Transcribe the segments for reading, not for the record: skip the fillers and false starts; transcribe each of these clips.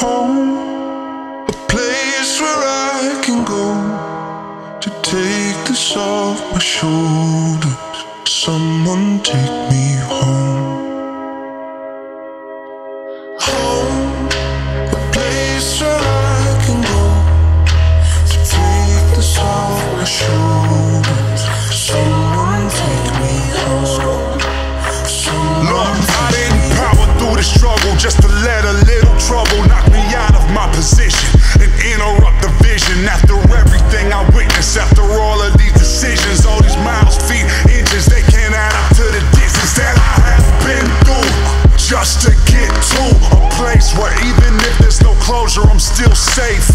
home, a place where I can go to take this off my shoulders. Someone take me home. Just to let a little trouble knock me out of my position and interrupt the vision. After everything I witnessed, after all of these decisions, all these miles, feet, inches, they can't add up to the distance that I have been through just to get to a place where even if there's no closure, I'm still safe.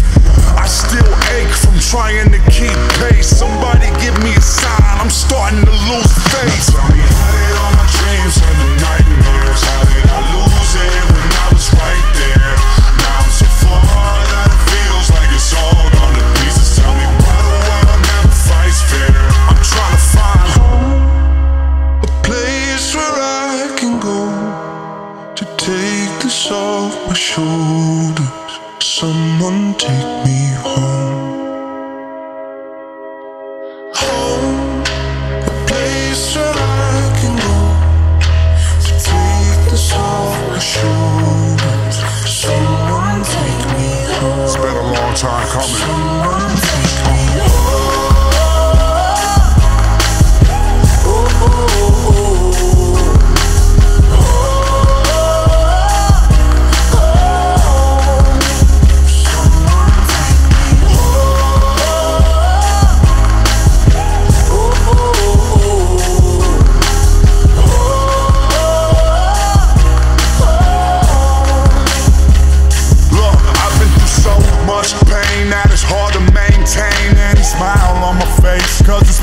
I still ache from trying to keep pace. Somebody give me a sign, I'm starting to lose faith. Tell me how did all my dreams and the nightmares, how did I lose it when I was right there? Now I'm so far that it feels like it's all gone to pieces. Tell me why the world never fights fair. I'm trying to find home, a place where I can go to take this off my shoulders. Someone take me home. Home, a place where I can go to take this off my shoulders. Someone take me home. It's been a long time coming. Someone take me home. Oh, oh, oh, oh.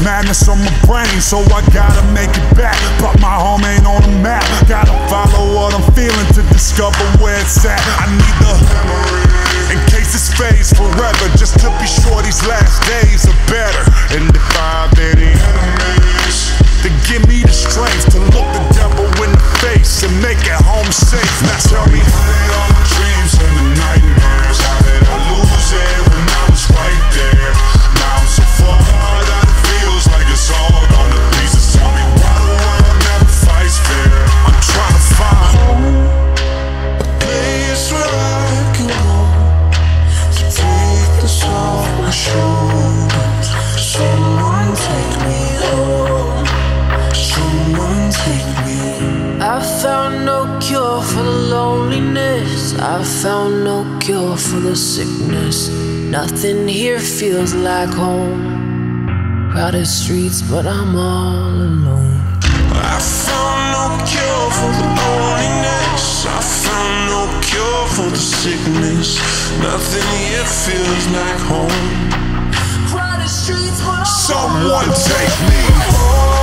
Madness on my brain, so I gotta make it back. But my home ain't on the map. Gotta follow what I'm feeling to discover where it's at. I need the memory in case this fades forever, just to be sure these last days are better. And if I have any enemies, then give me the strength to look the devil in the face and make it home safe. Now tell me, how did all my dreams and the nightmares, how did I lose it when I was right there? Now I'm so far that it's all gone to pieces. Tell me why the world never fights fair. I'm trying to find home, a place where I can go to take this off my shoulders. Someone take me home. Someone take me home. I found no cure for loneliness. I found no cure for the sickness. Nothing here feels like home. Crowded streets, but I'm all alone. I found no cure for the loneliness. I found no cure for the sickness. Nothing here feels like home. Crowded streets, but I'm all alone. Someone take me home.